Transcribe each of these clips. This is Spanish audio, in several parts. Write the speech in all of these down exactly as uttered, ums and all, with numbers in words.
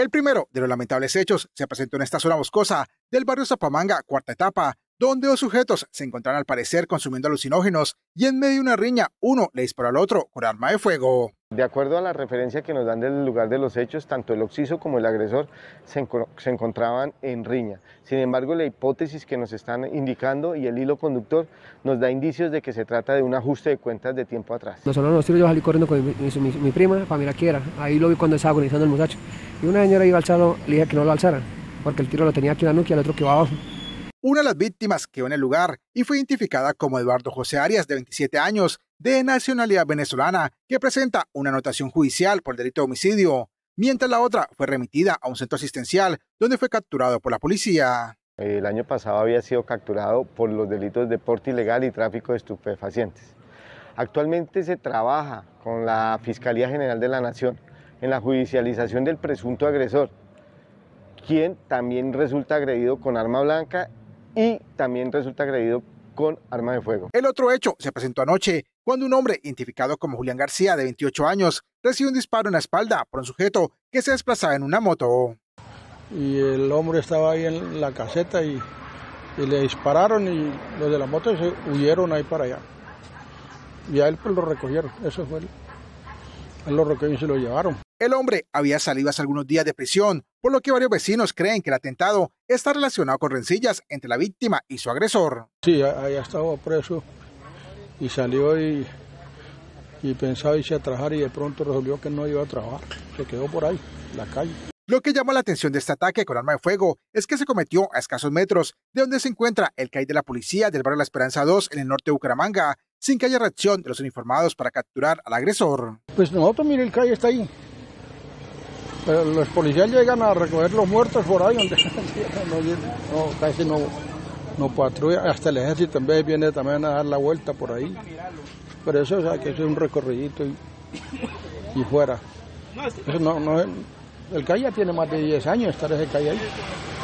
El primero de los lamentables hechos se presentó en esta zona boscosa del barrio Zapamanga, cuarta etapa, donde dos sujetos se encontraron al parecer consumiendo alucinógenos y en medio de una riña uno le disparó al otro con arma de fuego. De acuerdo a la referencia que nos dan del lugar de los hechos, tanto el occiso como el agresor se, enco se encontraban en riña. Sin embargo, la hipótesis que nos están indicando y el hilo conductor nos da indicios de que se trata de un ajuste de cuentas de tiempo atrás. Nosotros los tiros, yo salí corriendo con mi, mi, mi prima para mirar qué era. Ahí lo vi cuando estaba agonizando el muchacho. Y una señora iba a alzarlo, le dije que no lo alzara, porque el tiro lo tenía aquí en la nuca y el otro que va abajo. Una de las víctimas quedó en el lugar y fue identificada como Eduardo José Arias, de veintisiete años, de nacionalidad venezolana, que presenta una anotación judicial por delito de homicidio, mientras la otra fue remitida a un centro asistencial donde fue capturado por la policía. El año pasado había sido capturado por los delitos de porte ilegal y tráfico de estupefacientes. Actualmente se trabaja con la Fiscalía General de la Nación en la judicialización del presunto agresor, quien también resulta agredido con arma blanca y también resulta agredido con arma de fuego. El otro hecho se presentó anoche cuando un hombre identificado como Julián García, de veintiocho años, recibió un disparo en la espalda por un sujeto que se desplazaba en una moto. Y el hombre estaba ahí en la caseta y, y le dispararon y los de la moto se huyeron ahí para allá. Y a él pues lo recogieron, eso fue él. Él lo recogió y se lo llevaron. El hombre había salido hace algunos días de prisión, por lo que varios vecinos creen que el atentado está relacionado con rencillas entre la víctima y su agresor. Sí, allá estaba preso y salió y, y pensaba irse a trabajar y de pronto resolvió que no iba a trabajar. Se quedó por ahí, en la calle. Lo que llamó la atención de este ataque con arma de fuego es que se cometió a escasos metros de donde se encuentra el C A I de la policía del barrio La Esperanza dos en el norte de Bucaramanga, sin que haya reacción de los uniformados para capturar al agresor. Pues nosotros, mire, el C A I está ahí. Pero los policías llegan a recoger los muertos por ahí, donde no, casi no, no patrulla, hasta el ejército en vez viene también a dar la vuelta por ahí, pero eso, o sea, que eso es un recorridito y, y fuera. Eso no, no, el C A I ya tiene más de diez años, estar ese C A I ahí.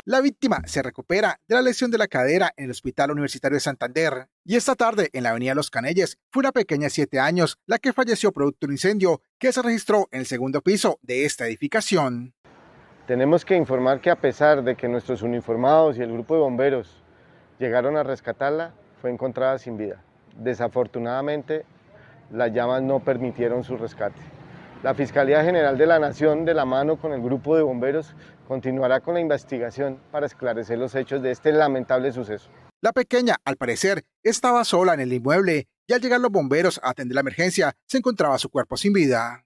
La víctima se recupera de la lesión de la cadera en el Hospital Universitario de Santander y esta tarde en la avenida Los Canelles fue una pequeña de siete años la que falleció producto de un incendio que se registró en el segundo piso de esta edificación. Tenemos que informar que a pesar de que nuestros uniformados y el grupo de bomberos llegaron a rescatarla, fue encontrada sin vida. Desafortunadamente, las llamas no permitieron su rescate. La Fiscalía General de la Nación, de la mano con el grupo de bomberos, continuará con la investigación para esclarecer los hechos de este lamentable suceso. La pequeña, al parecer, estaba sola en el inmueble y al llegar los bomberos a atender la emergencia, se encontraba su cuerpo sin vida.